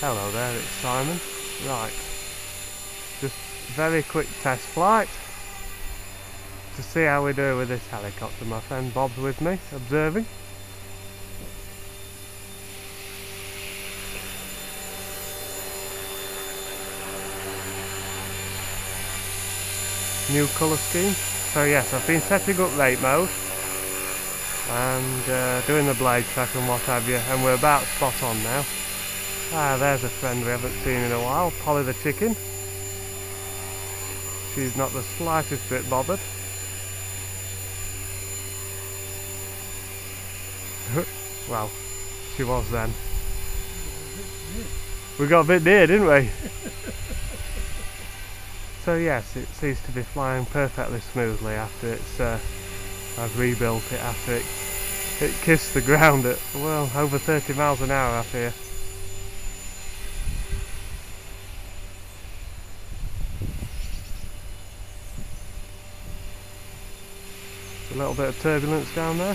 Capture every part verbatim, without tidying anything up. Hello there, it's Simon. Right, just very quick test flight to see how we do with this helicopter. My friend Bob's with me, observing. New colour scheme. So yes, I've been setting up late mode and uh, doing the blade track and what have you, and we're about spot on now. Ah, there's a friend we haven't seen in a while, Polly the Chicken. She's not the slightest bit bothered. Well, she was then. We got a bit near, didn't we? So yes, it seems to be flying perfectly smoothly after it's, uh, I've rebuilt it after it, it kissed the ground at, well, over thirty miles an hour up here. A little bit of turbulence down there.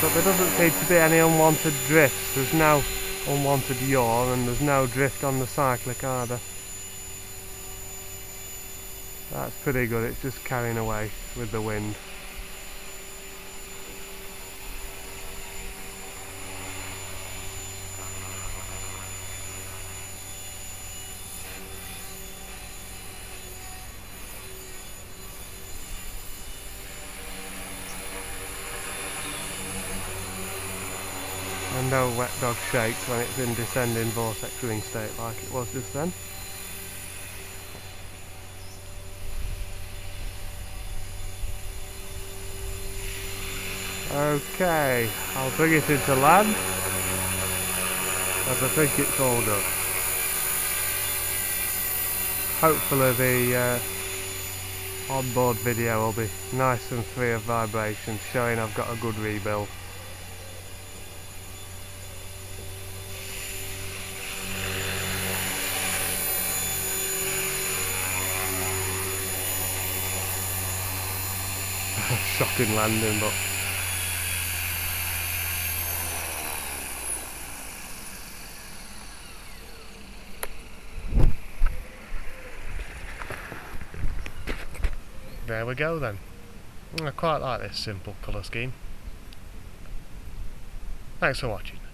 But there doesn't seem to be any unwanted drifts. There's no unwanted yaw and there's no drift on the cyclic either. That's pretty good, it's just carrying away with the wind. And no wet dog shakes when it's in descending vortex wing state like it was just then. Okay, I'll bring it into land, as I think it's all done. Hopefully the uh, onboard video will be nice and free of vibrations, showing I've got a good rebuild. Shocking landing, but there we go then. I quite like this simple colour scheme. Thanks for watching.